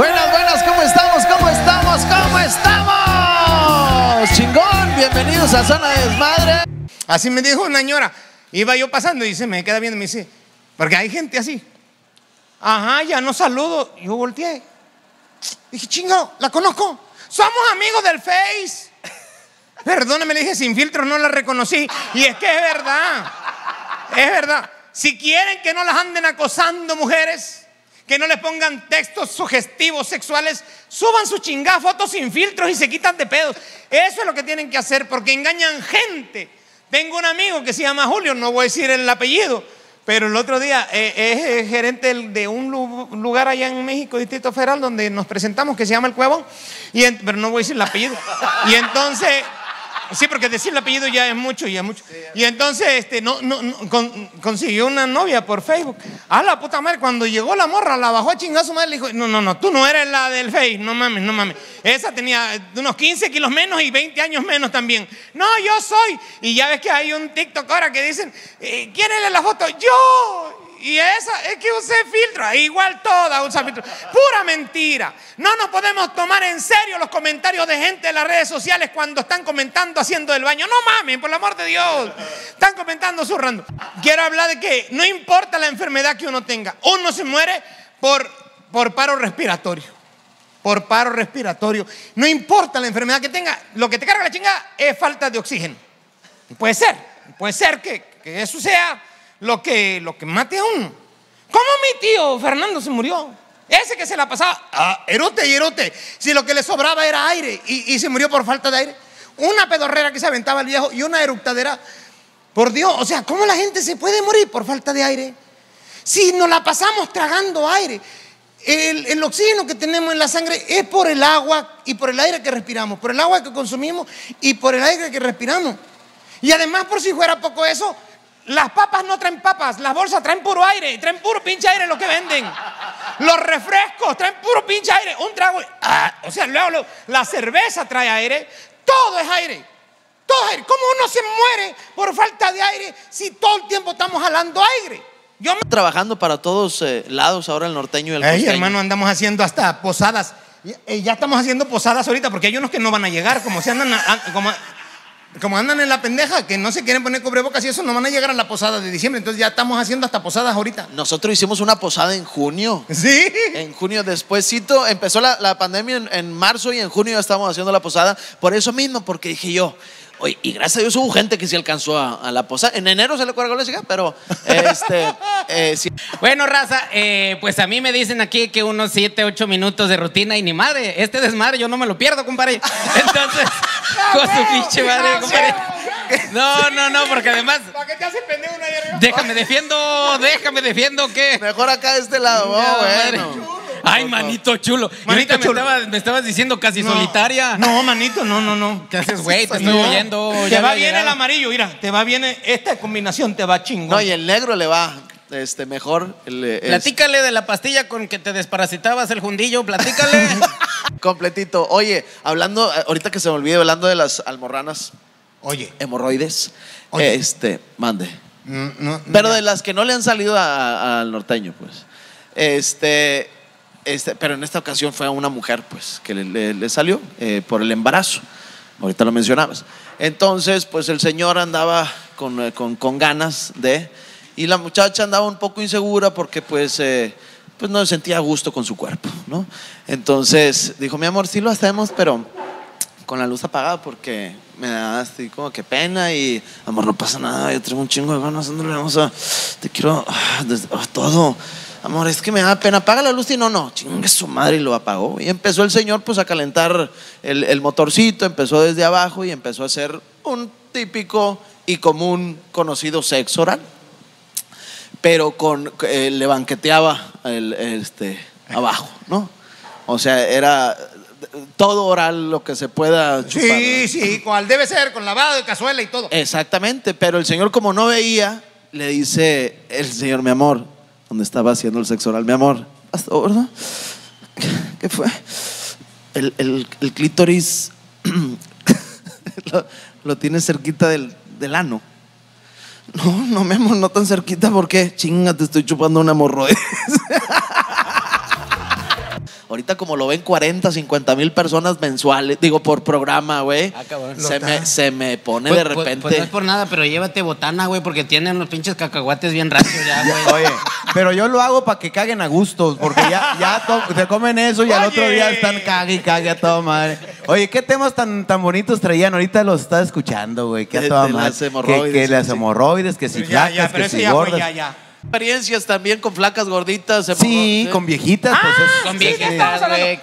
Buenas, buenas, ¿cómo estamos? ¿Cómo estamos? ¿Cómo estamos? Chingón, bienvenidos a Zona de Desmadre. Así me dijo una señora, iba yo pasando y se me queda viendo y me dice, porque hay gente así. Ajá, ya no saludo. Yo volteé. Dije, chingo, la conozco. Somos amigos del Face. Perdóname, le dije, sin filtro no la reconocí. Y es que es verdad. Es verdad. Si quieren que no las anden acosando mujeres, que no les pongan textos sugestivos sexuales, suban sus chingadas fotos sin filtros y se quitan de pedos. Eso es lo que tienen que hacer porque engañan gente. Tengo un amigo que se llama Julio, no voy a decir el apellido, pero el otro día es gerente de un lugar allá en México, Distrito Federal, donde nos presentamos, que se llama El Cuevón, pero no voy a decir el apellido. Y entonces, sí, porque decir el apellido ya es mucho, ya es mucho. Y entonces consiguió una novia por Facebook. A la puta madre, cuando llegó la morra, la bajó a chingar a su madre, le dijo, no, no, no, tú no eres la del Face, no mames, no mames. Esa tenía unos 15 kilos menos y 20 años menos también. No, yo soy. Y ya ves que hay un TikTok ahora que dicen, ¿quién es la foto? Yo. Y esa es que usé filtro, igual toda usa filtro. Pura mentira. No nos podemos tomar en serio los comentarios de gente de las redes sociales cuando están comentando haciendo el baño. No mamen, por el amor de Dios. Están comentando zurrando. Quiero hablar de que no importa la enfermedad que uno tenga, uno se muere por paro respiratorio. Por paro respiratorio. No importa la enfermedad que tenga, lo que te carga la chingada es falta de oxígeno. Puede ser que eso sea lo que mate a uno. ¿Cómo mi tío Fernando se murió? Ese que se la pasaba erote y erote, si lo que le sobraba era aire y se murió por falta de aire. Una pedorrera que se aventaba el viejo y una eructadera. Por Dios, o sea, ¿cómo la gente se puede morir por falta de aire? Si nos la pasamos tragando aire. El oxígeno que tenemos en la sangre es por el agua y por el aire que respiramos, por el agua que consumimos y por el aire que respiramos. Y además, por si fuera poco eso, las papas no traen papas, las bolsas traen puro aire, traen puro pinche aire lo que venden. Los refrescos traen puro pinche aire, un trago, o sea, luego la cerveza trae aire, todo es aire, todo es aire. ¿Cómo uno se muere por falta de aire si todo el tiempo estamos jalando aire? Yo me... Trabajando para todos lados ahora el norteño y el costeño. Hermano, andamos haciendo hasta posadas, ya estamos haciendo posadas ahorita porque hay unos que no van a llegar, como se andan... Como andan en la pendeja, que no se quieren poner cubrebocas y eso, no van a llegar a la posada de diciembre. Entonces ya estamos haciendo hasta posadas ahorita. Nosotros hicimos una posada en junio. ¿Sí? En junio, despuéscito, empezó la pandemia en marzo y en junio ya estábamos haciendo la posada. Por eso mismo, porque dije yo, oye, y gracias a Dios hubo gente que sí alcanzó a la posada. En enero se le cuelgó la chica, pero sí. Bueno, raza, pues a mí me dicen aquí que unos 7 u 8 minutos de rutina y ni madre, este desmadre yo no me lo pierdo, compadre. Entonces... Con su pinche madre, compadre. No, porque además. ¿Para qué te haces pendejo una hierba? Déjame defiendo, ¿qué? Mejor acá de este lado, bueno. Ay, manito chulo. Manito chulo. Me estabas diciendo casi solitaria. No, manito, no. ¿Qué haces, güey? Te estoy oyendo. Te va bien el amarillo, mira. Te va bien esta combinación, te va chingón. No, y el negro le va. Mejor. Platícale de la pastilla con que te desparasitabas el jundillo, platícale. Completito. Oye, hablando, ahorita que se me olvide, hablando de las almorranas. Oye. Hemorroides. Oye. Mande. No, pero ya. De las que no le han salido al norteño, pues. Pero en esta ocasión fue a una mujer, pues, que le salió por el embarazo. Ahorita lo mencionabas. Entonces, pues el señor andaba con ganas de... Y la muchacha andaba un poco insegura porque pues no se sentía a gusto con su cuerpo, ¿no? Entonces dijo, mi amor, sí lo hacemos, pero con la luz apagada porque me da así como que pena y, amor, no pasa nada, yo tengo un chingo de ganas, André, vamos a, te quiero, todo, amor, es que me da pena, apaga la luz y no, chingue su madre y lo apagó. Y empezó el señor pues a calentar el motorcito, empezó desde abajo y empezó a hacer un típico y común conocido sexo oral. Pero le banqueteaba abajo, ¿no? O sea, era todo oral lo que se pueda chupar. Sí, cual debe ser, con lavado de cazuela y todo. Exactamente, pero el señor como no veía, le dice el señor, mi amor, donde estaba haciendo el sexo oral, mi amor, ¿verdad? ¿Qué fue? El clítoris lo tiene cerquita del ano. No, mi amor, no tan cerquita porque chinga, te estoy chupando una hemorroide. ahorita como lo ven 40, 50 mil personas mensuales, digo, por programa, güey. Ah, cabrón. Se me pone pues, de repente. Pues no es por nada, pero llévate botana, güey, porque tienen los pinches cacahuates bien rancios ya, güey. Oye, pero yo lo hago para que caguen a gusto, porque ya se comen eso y al otro día están cague y cague a toda madre. Oye, ¿qué temas tan bonitos traían? Ahorita los estás escuchando, güey, que a toda madre. Que las hemorroides, que si flacas, que si gordas. Experiencias también con flacas, gorditas. Sí, con viejitas. Ah, pues es, con viejitas, güey. Sí,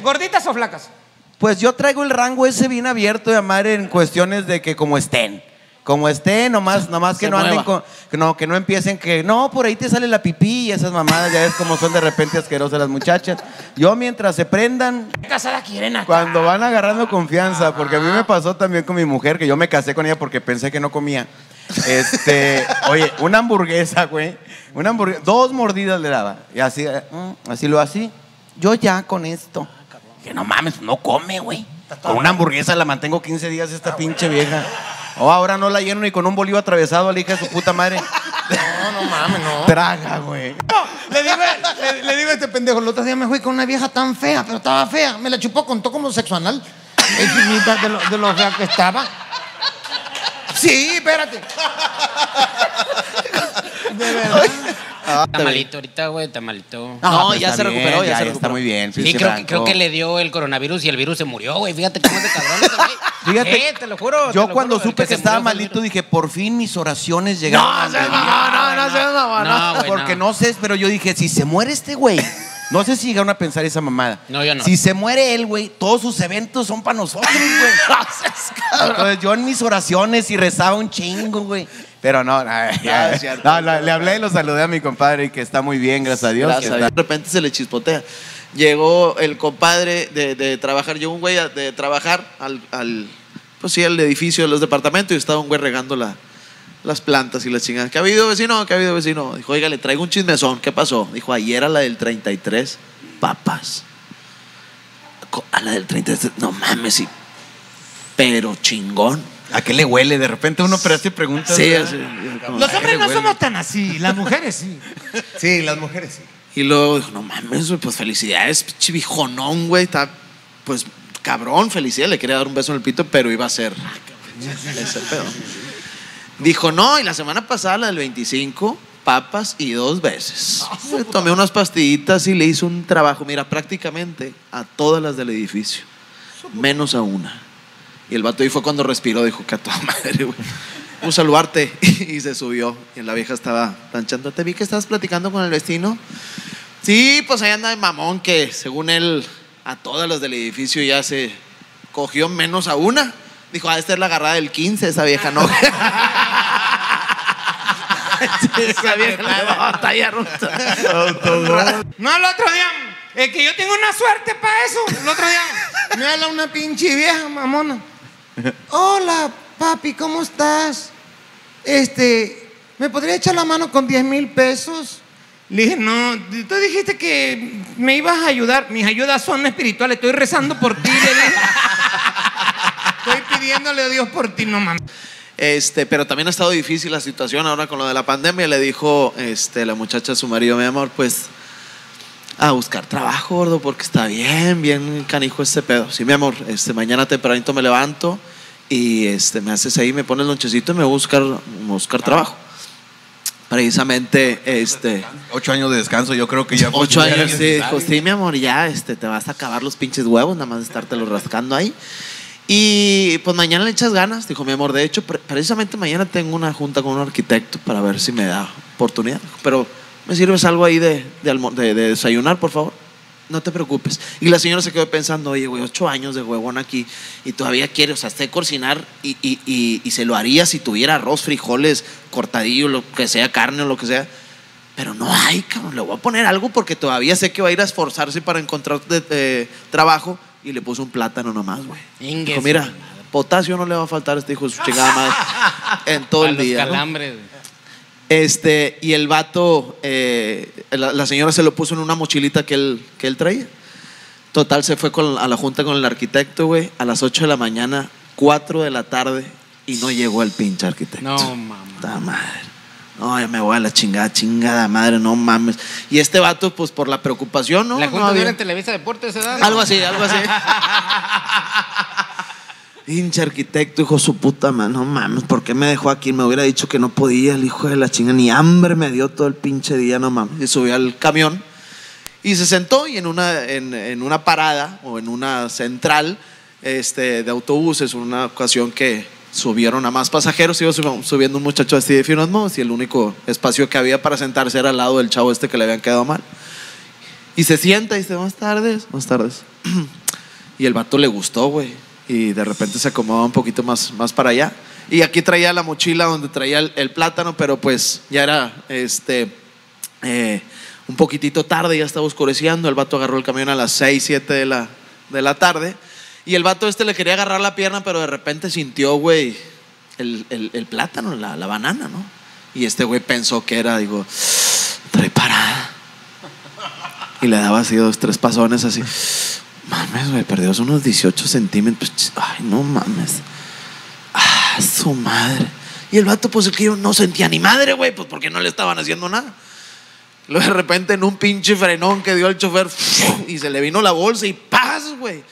¿gorditas o flacas? Pues yo traigo el rango ese bien abierto, de madre, en cuestiones de que como estén. Como estén, nomás que no anden con... No, que no empiecen que... No, por ahí te sale la pipí y esas mamadas, ya ves como son de repente asquerosas las muchachas. Yo mientras se prendan... ¿Qué casada quieren acá? Cuando van agarrando confianza, porque a mí me pasó también con mi mujer, que yo me casé con ella porque pensé que no comía. Oye, una hamburguesa, güey. Una hamburguesa, 2 mordidas le daba. Y así, así. Yo ya con esto. Que no mames, no come, güey. Con una hamburguesa la mantengo 15 días esta pinche vieja. Oh, ahora no la lleno ni con un bolillo atravesado a la hija de su puta madre. No, no mames, no. Traga, güey. No, le digo a este pendejo, el otro día me fui con una vieja tan fea, pero estaba fea. Me la chupó, contó como sexo anal. Es de lo fea que estaba. Sí, espérate. De verdad. Tamalito ahorita, güey, tamalito. No, pues ya se recuperó, bien, ya se recuperó. Está muy bien. Sí, creo que le dio el coronavirus y el virus se murió, güey. Fíjate cómo es de cabrón. Fíjate, te lo juro. Yo cuando supe que estaba malito dije, por fin mis oraciones llegaron. No, porque no sé, pero yo dije, si se muere este güey. No sé si llegaron a pensar esa mamada. No, yo no. Si se muere él, güey, todos sus eventos son para nosotros, güey. Entonces yo en mis oraciones y rezaba un chingo, güey. Pero no, le hablé y lo saludé a mi compadre y que está muy bien, gracias a Dios. Gracias. De repente se le chispotea. Llegó el compadre de trabajar, llegó un güey de trabajar al edificio de los departamentos y estaba un güey regando las plantas y las chingadas. ¿Qué ha habido, vecino? ¿Qué ha habido, vecino? Dijo, oiga, le traigo un chismezón. ¿Qué pasó? Dijo, ayer a la del 33, papas. A la del 33, no mames, sí. Pero chingón. ¿A qué le huele? De repente uno pero hace preguntas. Sí, sí. Los hombres no somos tan así, las mujeres sí. Sí, las mujeres sí. Y luego dijo, no mames, güey, pues felicidades, chivijonón, güey. Está, pues, cabrón, felicidades. Le quería dar un beso en el pito, pero iba a ser ese pedo. Dijo, no, y la semana pasada, la del 25, papas y 2 veces. Le tomé unas pastillitas y le hice un trabajo, mira, prácticamente a todas las del edificio, menos a una. Y el vato ahí fue cuando respiró, dijo, que a toda madre, güey. Un saludarte. Y se subió. Y la vieja estaba planchando. Te vi que estabas platicando con el vecino. Sí, pues ahí anda de mamón que, según él, a todas las del edificio ya se cogió menos a una. Dijo, ah, esta es la agarrada del 15, esa vieja no. Esa vieja la batalla ruta. No, el otro día, es que yo tengo una suerte para eso. El otro día me habla una pinche vieja mamona. Hola, papi, ¿cómo estás? ¿Me podría echar la mano con 10,000 pesos? Le dije, no, tú dijiste que me ibas a ayudar. Mis ayudas son espirituales, estoy rezando por ti. Estoy pidiéndole a Dios por ti, no mames. Pero también ha estado difícil la situación ahora con lo de la pandemia. Le dijo la muchacha a su marido, mi amor, pues a buscar trabajo, gordo, porque está bien canijo este pedo. Sí, mi amor, mañana tempranito me levanto y me haces ahí, me pones el lonchecito y me voy a buscar trabajo. Precisamente, 8 años de descanso, yo creo que ya. 8 años, sí. Dijo, sí, mi amor, ya te vas a acabar los pinches huevos, nada más de estártelos rascando ahí. Y pues mañana le echas ganas, dijo, mi amor. De hecho, precisamente mañana tengo una junta con un arquitecto para ver si me da oportunidad. Pero, ¿me sirves algo ahí de desayunar, por favor? No te preocupes. Y la señora se quedó pensando, oye, güey, 8 años de huevón aquí y todavía quiere, o sea, sé cocinar y se lo haría si tuviera arroz, frijoles, cortadillo, lo que sea, carne o lo que sea. Pero no hay, cabrón, le voy a poner algo porque todavía sé que va a ir a esforzarse para encontrar trabajo. Y le puso un plátano nomás, güey. Dijo, mira, potasio no le va a faltar a este hijo de su chingada madre en todo el día. Los calambres. ¿No? Y el vato, la señora se lo puso en una mochilita que él traía. Total, se fue a la junta con el arquitecto, güey, a las 8 de la mañana, 4 de la tarde, y no llegó el pinche arquitecto. No, mamá. Está madre. No, ya me voy a la chingada, chingada madre, no mames. Y este vato, pues por la preocupación, ¿no? La junta no, en Televisa de Deportes, ¿eh? Algo así, algo así. Pinche arquitecto, hijo su puta madre, no mames, ¿por qué me dejó aquí? Me hubiera dicho que no podía, el hijo de la chinga, ni hambre me dio todo el pinche día, no mames. Y subí al camión y se sentó y en una parada o en una central de autobuses, una ocasión que subieron a más pasajeros, iba subiendo un muchacho así de finos modos y el único espacio que había para sentarse era al lado del chavo que le habían quedado mal. Y se sienta y dice, buenas tardes, buenas tardes. Y el vato le gustó, güey, y de repente se acomodaba un poquito más para allá. Y aquí traía la mochila donde traía el plátano, pero pues ya era un poquitito tarde, ya estaba oscureciendo. El vato agarró el camión a las 6, 7 de la tarde. Y el vato le quería agarrar la pierna, pero de repente sintió, güey, el plátano, la banana, ¿no? Y este güey pensó que era, digo, trae parada. Y le daba así dos, tres pasones así. Mames, güey, perdió unos 18 centímetros. Ay, no mames. Ah, su madre. Y el vato, pues el que yo no sentía ni madre, güey, pues porque no le estaban haciendo nada. Luego de repente en un pinche frenón que dio el chofer y se le vino la bolsa y ¡paz, güey!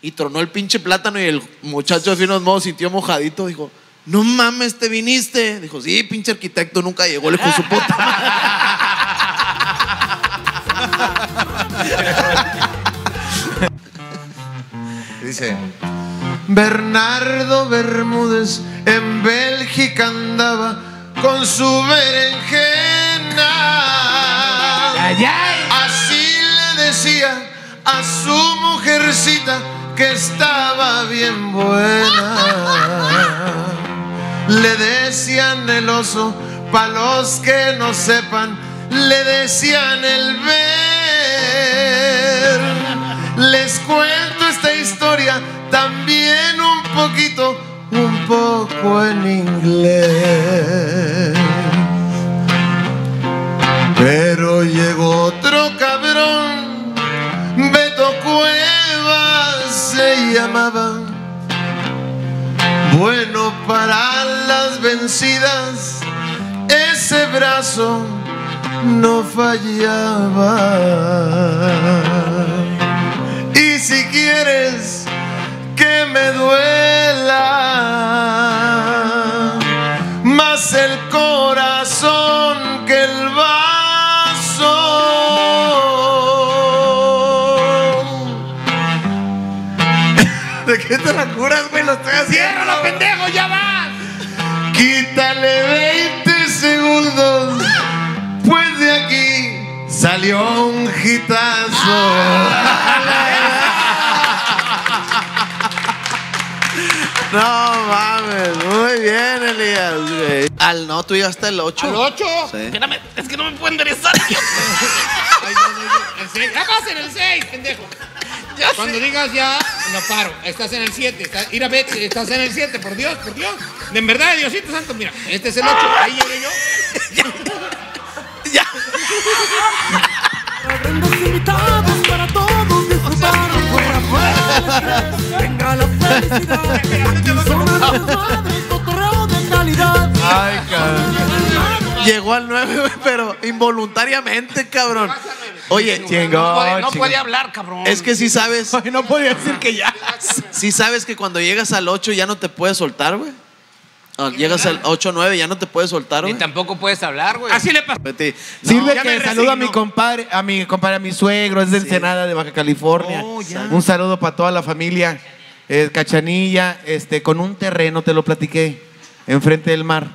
Y tronó el pinche plátano y el muchacho de finos modos sintió mojadito. Dijo, no mames, ¿te viniste? Dijo, sí, pinche arquitecto, nunca llegó, le con su puta madre. Dice, Bernardo Bermúdez en Bélgica andaba con su berenjena. Así le decía a su mujercita que estaba bien buena. Le decían el oso, pa' los que no sepan, le decían el ver. Les cuento esta historia también un poco en inglés. Pero llegó otro cabrón, Beto Cuevas se llamaba, bueno para las vencidas, ese brazo no fallaba. Y si quieres que me duela más el corazón que el vaso. ¿De qué te la curas, güey? Lo estoy haciendo. ¡Ciérralo, pendejo! ¡Ya va! Quítale 20 segundos, pues de aquí salió un hitazo. No mames, muy bien, Elías, güey. Al no, tú llegaste al 8. ¿Al 8? Sí. Espérame, es que no me puedo enderezar. El 6. Ya vas en el 6, pendejo. Ya cuando sé. Digas ya, no paro. Estás en el 7. Mira, vete, estás en el 7, por Dios, por Dios. En verdad, Diosito Santo, mira, este es el 8. Ahí llegué yo. Ya. Habremos invitados para todos disfrutar por la fuerza. Venga la felicidad. Zona de Desmadre, cotorreo de calidad. Ay, cabrón. Llegó al 9, pero involuntariamente, cabrón. Oye, chingón. No podía hablar, cabrón. Es que si sabes. No podía decir que ya. Si sabes que cuando llegas al 8 ya no te puedes soltar, güey. Llegas al 8 o 9, ya no te puedes soltar, güey. Y tampoco puedes hablar, güey. Así le pasó. Sirve que saludo a mi compadre, a mi suegro, es de Ensenada, de Baja California. Un saludo para toda la familia. Cachanilla, con un terreno, te lo platiqué, enfrente del mar,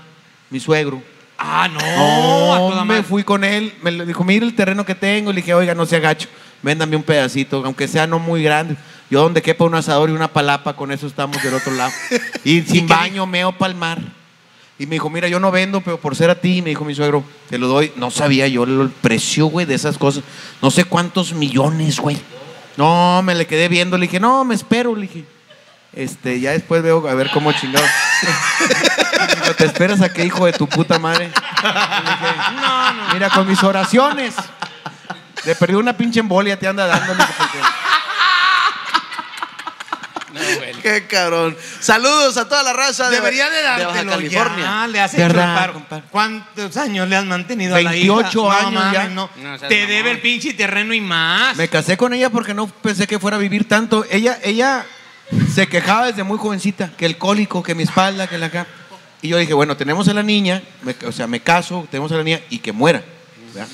mi suegro. Ah, no. Me fui con él, me dijo, mira el terreno que tengo. Le dije, oiga, no sea gacho, véndame un pedacito, aunque sea no muy grande. Yo donde quepa un asador y una palapa, con eso estamos del otro lado. Y sin baño, meo pa'l mar. Y me dijo, mira, yo no vendo, pero por ser a ti, me dijo mi suegro, te lo doy. No sabía yo el precio, güey, de esas cosas. No sé cuántos millones, güey. No, me le quedé viendo, le dije, no, me espero, le dije. Ya después veo a ver cómo chingado. ¿Te esperas a qué, hijo de tu puta madre? No, no. Mira, con mis oraciones. Le perdió una pinche embolia, te anda dando. No, güey. qué cabrón. Saludos a toda la raza de, Baja California. Ya, le hace trepar, compadre. ¿Cuántos años le has mantenido 28 a la hija? 28 años, no, ya. No. No, te mamá. Debe el pinche terreno y más. Me casé con ella porque no pensé que fuera a vivir tanto. Ella se quejaba desde muy jovencita, que el cólico, que mi espalda, que la acá. Y yo dije, bueno, tenemos a la niña, me caso, tenemos a la niña y que muera. ¿Verdad?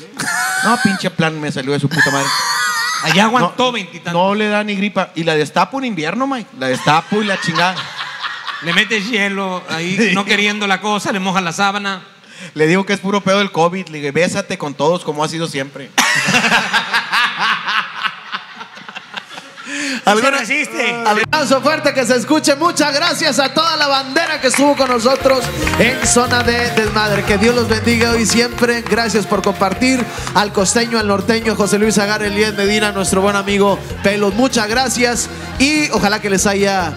No, pinche plan me salió de su puta madre. Allá aguantó veintitantos. No, no le da ni gripa. Y la destapo en invierno, Mike. La destapo y la chingada. Le mete hielo ahí, sí. No queriendo la cosa, le moja la sábana. Le digo que es puro pedo del COVID. Le dije, bésate con todos como ha sido siempre. Abrazo fuerte, que se escuche. Muchas gracias a toda la bandera que estuvo con nosotros en Zona de Desmadre. Que Dios los bendiga hoy siempre. Gracias por compartir. Al Costeño, al Norteño, José Luis Agar, Elías Medina, nuestro buen amigo Pelos. Muchas gracias y ojalá que les haya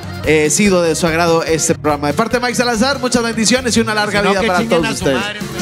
sido de su agrado este programa. De parte de Mike Salazar, muchas bendiciones y una larga vida para todos ustedes.